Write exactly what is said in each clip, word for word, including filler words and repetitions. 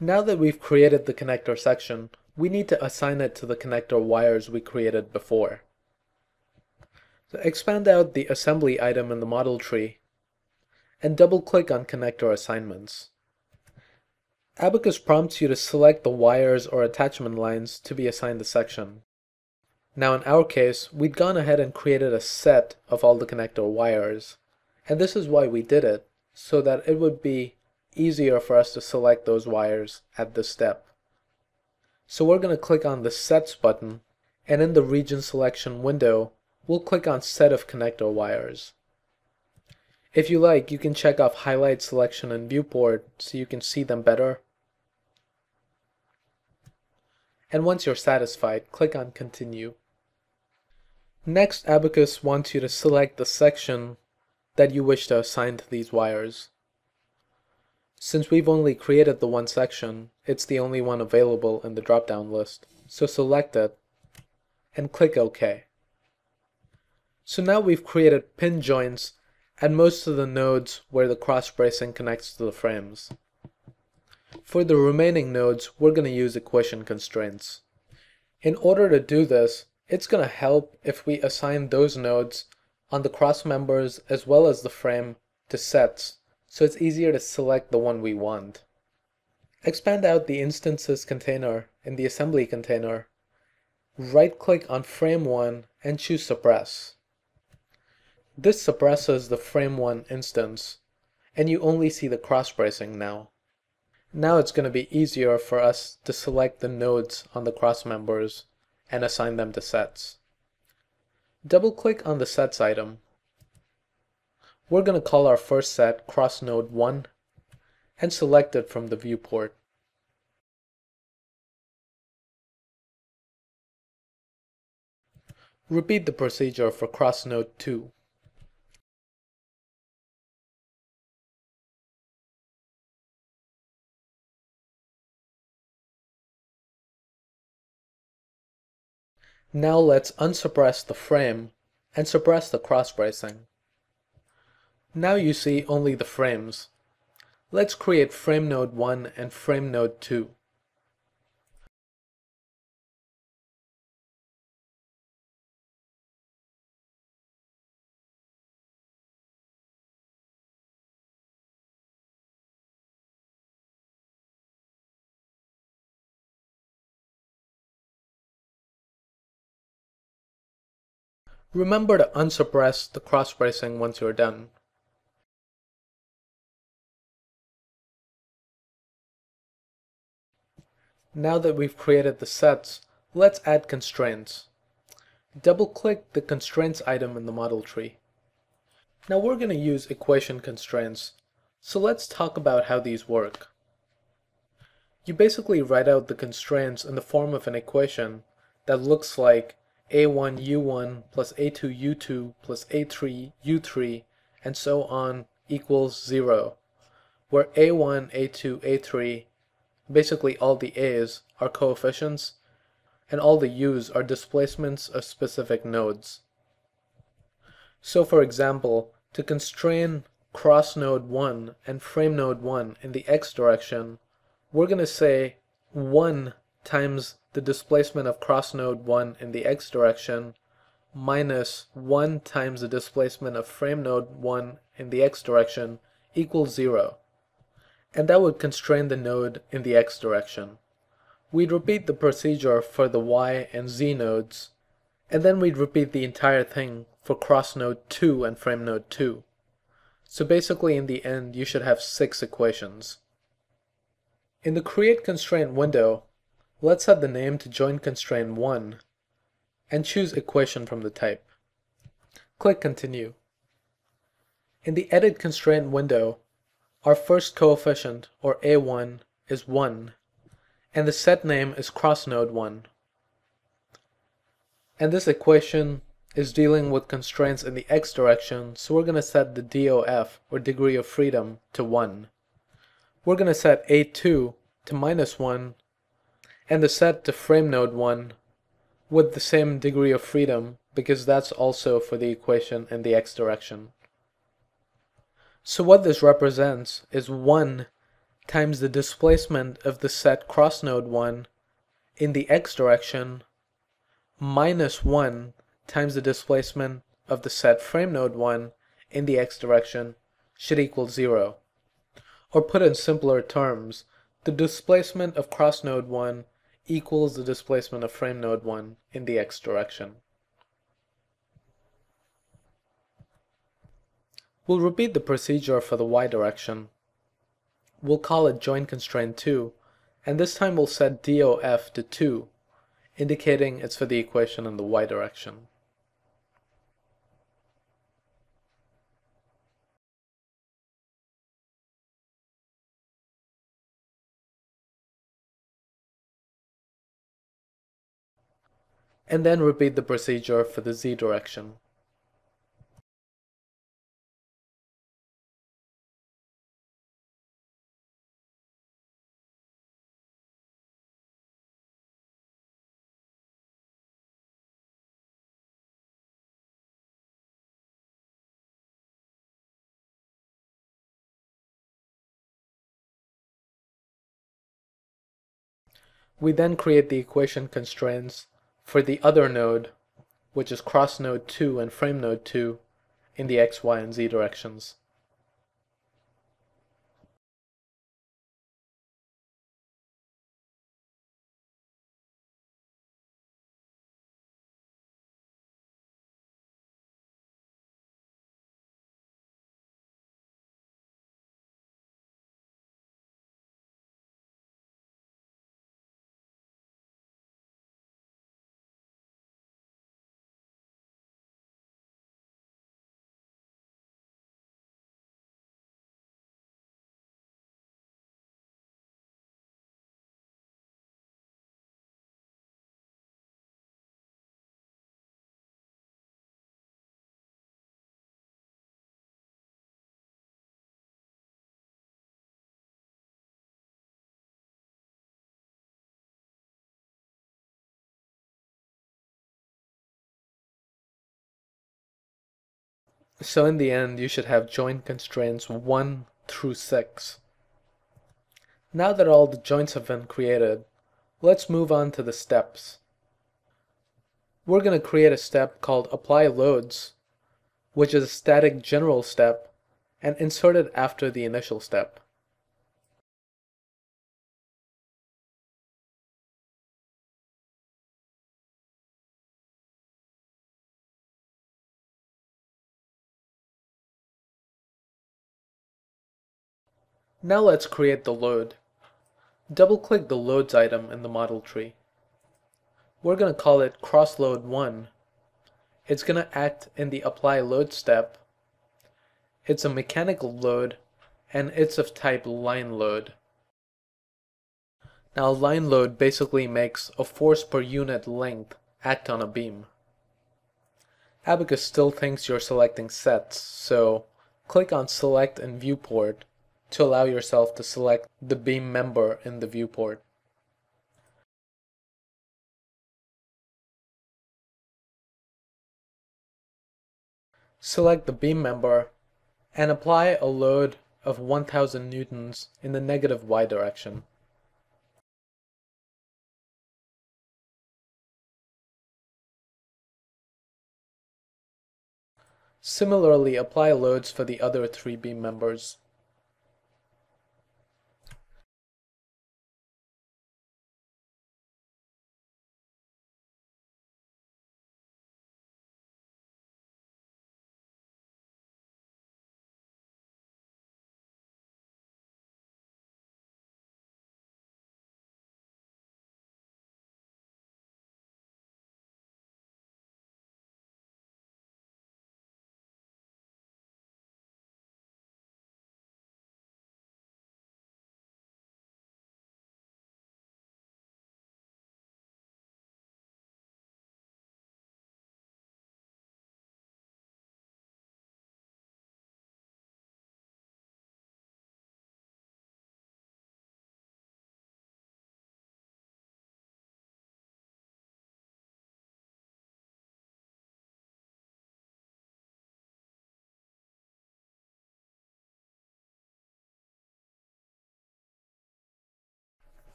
Now that we've created the connector section, we need to assign it to the connector wires we created before. So expand out the assembly item in the model tree and double-click on Connector Assignments. Abaqus prompts you to select the wires or attachment lines to be assigned a section. Now in our case, we'd gone ahead and created a set of all the connector wires, and this is why we did it, so that it would be easier for us to select those wires at this step. So we're going to click on the Sets button, and in the Region Selection window, we'll click on Set of Connector Wires. If you like, you can check off Highlight Selection and Viewport so you can see them better. And once you're satisfied, click on Continue. Next, Abaqus wants you to select the section that you wish to assign to these wires. Since we've only created the one section, it's the only one available in the drop-down list, so select it and click OK. So now we've created pin joints and most of the nodes where the cross bracing connects to the frames. For the remaining nodes, we're going to use equation constraints. In order to do this, it's going to help if we assign those nodes on the cross members as well as the frame to sets, so it's easier to select the one we want. Expand out the instances container in the assembly container, right-click on frame one and choose suppress. This suppresses the frame one instance, and you only see the cross bracing now. Now it's going to be easier for us to select the nodes on the cross members and assign them to sets. Double-click on the sets item. We're going to call our first set cross node one and select it from the viewport. Repeat the procedure for cross node two. Now let's unsuppress the frame and suppress the cross bracing. Now you see only the frames. Let's create frame node one and frame node two. Remember to unsuppress the cross bracing once you're done. Now that we've created the sets, let's add constraints. Double-click the constraints item in the model tree. Now we're going to use equation constraints, so let's talk about how these work. You basically write out the constraints in the form of an equation that looks like A one U one plus A two U two plus A three U three and so on equals zero, where A one, A two, A three, basically all the A's are coefficients and all the U's are displacements of specific nodes. So for example, to constrain cross node one and frame node one in the x direction, we're going to say one times the displacement of cross node one in the x direction minus one times the displacement of frame node one in the x direction equals zero. And that would constrain the node in the x direction. We'd repeat the procedure for the y and z nodes, and then we'd repeat the entire thing for cross node two and frame node two. So basically in the end you should have six equations. In the Create Constraint window, let's add the name to Join Constraint one and choose Equation from the type. Click Continue. In the Edit Constraint window, our first coefficient, or A one, is one, and the set name is cross node one. And this equation is dealing with constraints in the x direction, so we're going to set the D O F, or degree of freedom, to one. We're going to set A two to minus one, and the set to frame node one with the same degree of freedom, because that's also for the equation in the x direction. So what this represents is one times the displacement of the set cross node one in the x direction minus one times the displacement of the set frame node one in the x direction should equal zero. Or put in simpler terms, the displacement of cross node one equals the displacement of frame node one in the x direction. We'll repeat the procedure for the y direction. We'll call it joint constraint two, and this time we'll set D O F to two, indicating it's for the equation in the y direction. And then repeat the procedure for the z direction. We then create the equation constraints for the other node, which is cross node two and frame node two, in the x, y, and z directions. So in the end, you should have joint constraints one through six. Now that all the joints have been created, let's move on to the steps. We're going to create a step called Apply Loads, which is a static general step, and insert it after the initial step. Now let's create the load. Double-click the loads item in the model tree. We're going to call it cross load one. It's going to act in the apply load step. It's a mechanical load, and it's of type line load. Now line load basically makes a force per unit length act on a beam. Abaqus still thinks you're selecting sets, so click on Select in Viewport to allow yourself to select the beam member in the viewport. Select the beam member and apply a load of one thousand newtons in the negative y direction. Similarly, apply loads for the other three beam members.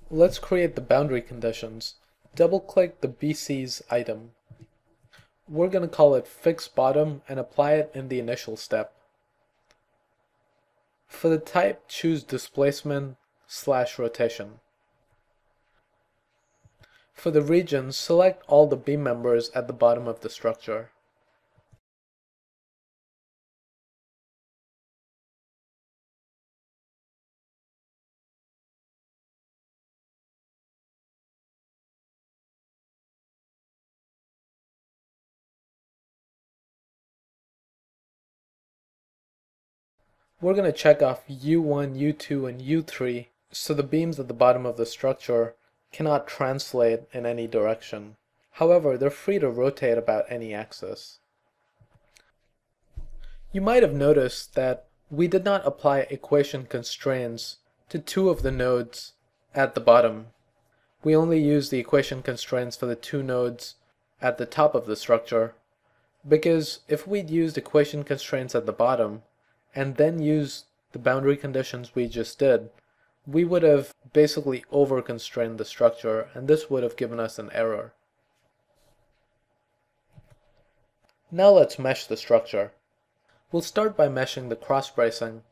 Let's create the boundary conditions. Double-click the B C's item. We're going to call it fixed bottom and apply it in the initial step. For the type, choose displacement slash rotation. For the region, select all the beam members at the bottom of the structure. We're going to check off U one, U two, and U three so the beams at the bottom of the structure cannot translate in any direction. However, they're free to rotate about any axis. You might have noticed that we did not apply equation constraints to two of the nodes at the bottom. We only used the equation constraints for the two nodes at the top of the structure, because if we'd used equation constraints at the bottom, and then use the boundary conditions we just did, we would have basically over-constrained the structure, and this would have given us an error. Now let's mesh the structure. We'll start by meshing the cross bracing.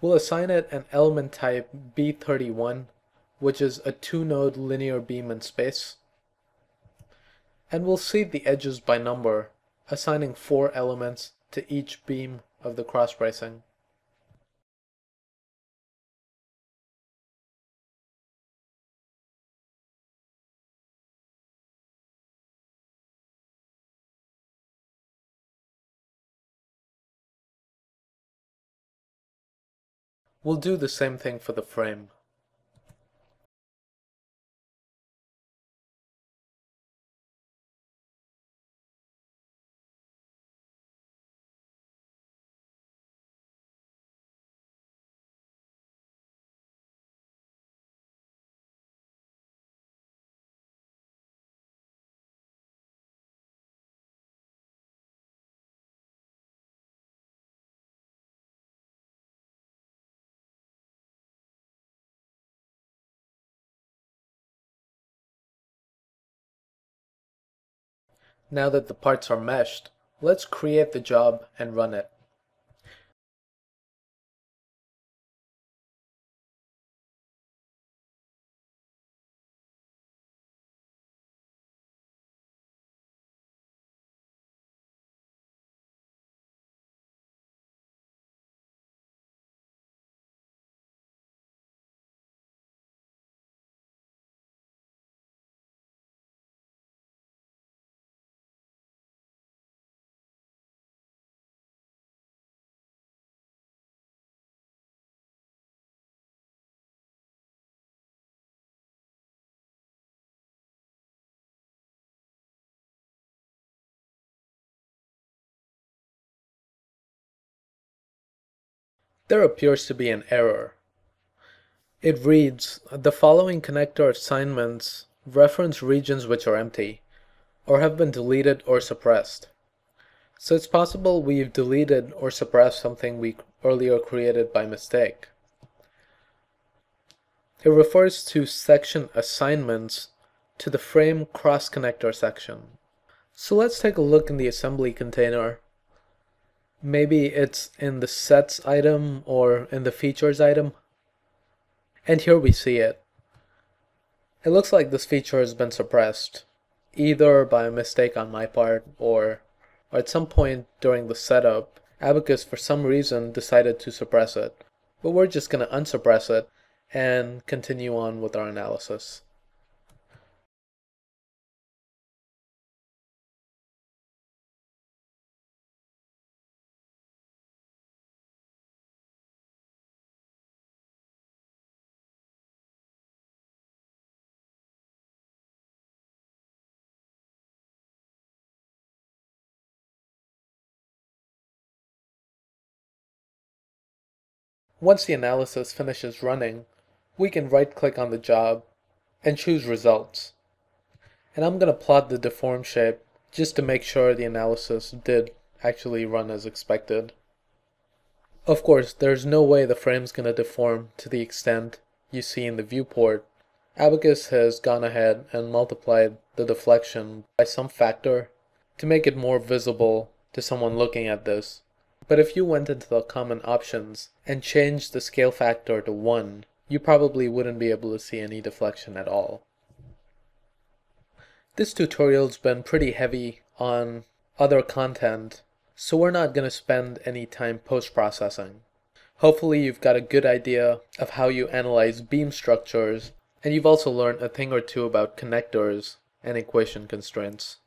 We'll assign it an element type B thirty-one, which is a two-node linear beam in space. And we'll seed the edges by number, assigning four elements to each beam of the cross bracing. We'll do the same thing for the frame. Now that the parts are meshed, let's create the job and run it. There appears to be an error. It reads, the following connector assignments reference regions which are empty, or have been deleted or suppressed. So it's possible we've deleted or suppressed something we earlier created by mistake. It refers to section assignments to the frame cross connector section. So let's take a look in the assembly container. Maybe it's in the sets item or in the features item. And here we see it. It looks like this feature has been suppressed, either by a mistake on my part or, or at some point during the setup, Abaqus for some reason decided to suppress it. But we're just going to unsuppress it and continue on with our analysis. Once the analysis finishes running, we can right-click on the job and choose results. And I'm going to plot the deform shape just to make sure the analysis did actually run as expected. Of course, there's no way the frame's going to deform to the extent you see in the viewport. Abaqus has gone ahead and multiplied the deflection by some factor to make it more visible to someone looking at this. But if you went into the common options and changed the scale factor to one, you probably wouldn't be able to see any deflection at all. This tutorial's been pretty heavy on other content, so we're not going to spend any time post-processing. Hopefully you've got a good idea of how you analyze beam structures, and you've also learned a thing or two about connectors and equation constraints.